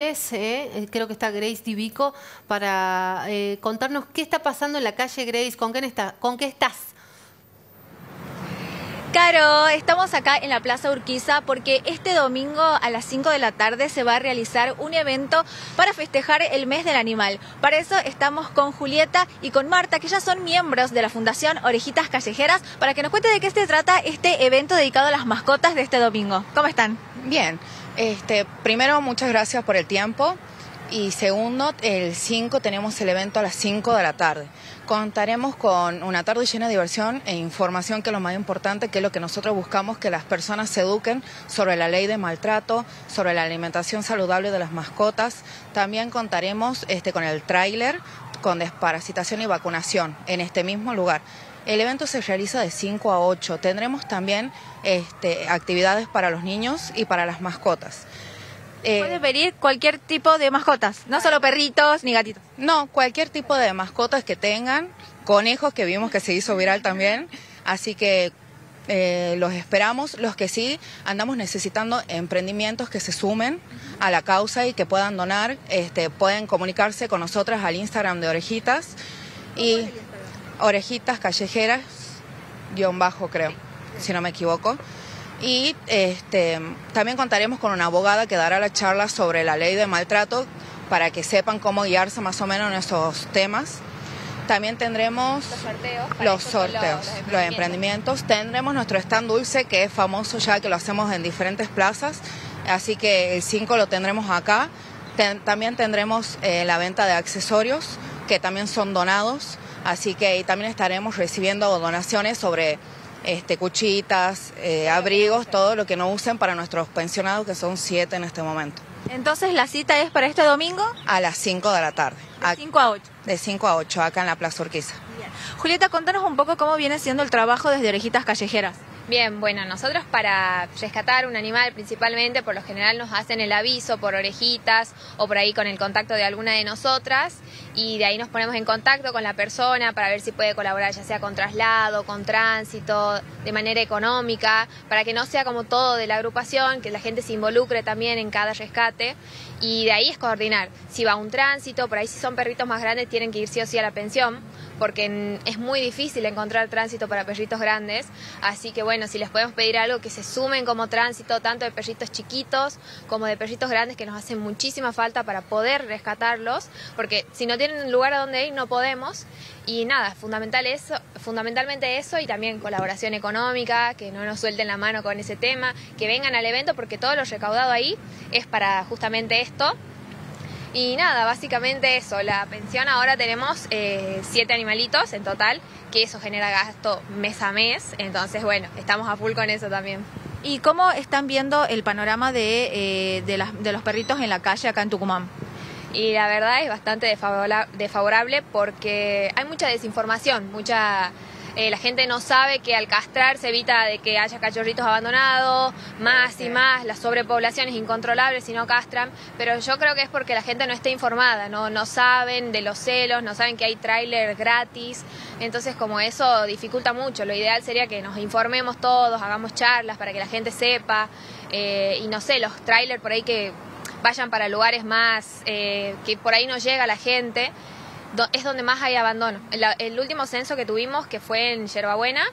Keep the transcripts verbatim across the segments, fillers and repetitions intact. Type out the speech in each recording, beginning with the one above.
Eh, creo que está Grace Divico para eh, contarnos qué está pasando en la calle. Grace, ¿con quién está, con qué estás? Caro, estamos acá en la Plaza Urquiza porque este domingo a las cinco de la tarde se va a realizar un evento para festejar el mes del animal. Para eso estamos con Julieta y con Marta, que ya son miembros de la Fundación Orejitas Callejeras, para que nos cuente de qué se trata este evento dedicado a las mascotas de este domingo. ¿Cómo están? Bien. Este, primero, muchas gracias por el tiempo. Y segundo, el cinco tenemos el evento a las cinco de la tarde. Contaremos con una tarde llena de diversión e información, que es lo más importante, que es lo que nosotros buscamos, que las personas se eduquen sobre la ley de maltrato, sobre la alimentación saludable de las mascotas. También contaremos este, con el tráiler, con desparasitación y vacunación en este mismo lugar. El evento se realiza de cinco a ocho. Tendremos también este, actividades para los niños y para las mascotas. Eh, Puedes venir cualquier tipo de mascotas, no solo perritos ni gatitos. No, cualquier tipo de mascotas que tengan, conejos, que vimos que se hizo viral también, así que eh, los esperamos. Los que sí andamos necesitando emprendimientos que se sumen a la causa y que puedan donar, este, pueden comunicarse con nosotras al Instagram de Orejitas y Orejitas Callejeras, guión bajo creo, si no me equivoco. Y este, también contaremos con una abogada que dará la charla sobre la ley de maltrato para que sepan cómo guiarse más o menos en esos temas. También tendremos los sorteos, los, sorteos, los, los, los emprendimientos. Tendremos nuestro stand dulce, que es famoso ya, que lo hacemos en diferentes plazas. Así que el cinco lo tendremos acá. Ten, también tendremos eh, la venta de accesorios, que también son donados. Así que y también estaremos recibiendo donaciones sobre... Este, cuchitas, eh, abrigos, todo lo que no usen para nuestros pensionados, que son siete en este momento. Entonces la cita es para este domingo a las cinco de la tarde. De cinco a ocho. De cinco a ocho, acá en la Plaza Urquiza. Bien. Julieta, contanos un poco cómo viene siendo el trabajo desde Orejitas Callejeras. Bien, bueno, nosotros para rescatar un animal principalmente, por lo general nos hacen el aviso por Orejitas o por ahí con el contacto de alguna de nosotras, y de ahí nos ponemos en contacto con la persona para ver si puede colaborar, ya sea con traslado, con tránsito, de manera económica, para que no sea como todo de la agrupación, que la gente se involucre también en cada rescate, y de ahí es coordinar. Si va un tránsito, por ahí si son perritos más grandes tienen que ir sí o sí a la pensión, porque es muy difícil encontrar tránsito para perritos grandes, así que bueno, Bueno, si les podemos pedir algo, que se sumen como tránsito, tanto de perritos chiquitos como de perritos grandes, que nos hacen muchísima falta para poder rescatarlos, porque si no tienen un lugar a donde ir no podemos. Y nada, fundamental eso, fundamentalmente eso, y también colaboración económica, que no nos suelten la mano con ese tema, que vengan al evento, porque todo lo recaudado ahí es para justamente esto. Y nada, básicamente eso, la pensión ahora tenemos eh, siete animalitos en total, que eso genera gasto mes a mes, entonces bueno, estamos a full con eso también. ¿Y cómo están viendo el panorama de, eh, de, las, de los perritos en la calle acá en Tucumán? Y la verdad es bastante desfavorable, porque hay mucha desinformación, mucha... Eh, la gente no sabe que al castrar se evita de que haya cachorritos abandonados, más y más, la sobrepoblación es incontrolable si no castran, pero yo creo que es porque la gente no está informada, no, no saben de los celos, no saben que hay tráiler gratis, entonces como eso dificulta mucho. Lo ideal sería que nos informemos todos, hagamos charlas para que la gente sepa, eh, y no sé, los tráiler por ahí que vayan para lugares más, eh, que por ahí no llega la gente, es donde más hay abandono. El, el último censo que tuvimos, que fue en Yerbabuena,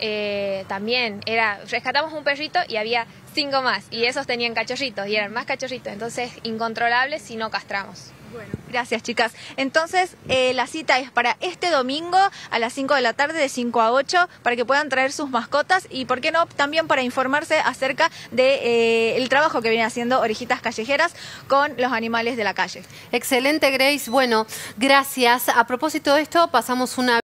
eh, también era, rescatamos un perrito y había cinco más, y esos tenían cachorritos, y eran más cachorritos, entonces incontrolables si no castramos. Bueno, gracias chicas. Entonces eh, la cita es para este domingo a las cinco de la tarde, de cinco a ocho, para que puedan traer sus mascotas y, por qué no, también para informarse acerca de, eh, el trabajo que viene haciendo Orejitas Callejeras con los animales de la calle. Excelente, Grace. Bueno, gracias. A propósito de esto, pasamos una...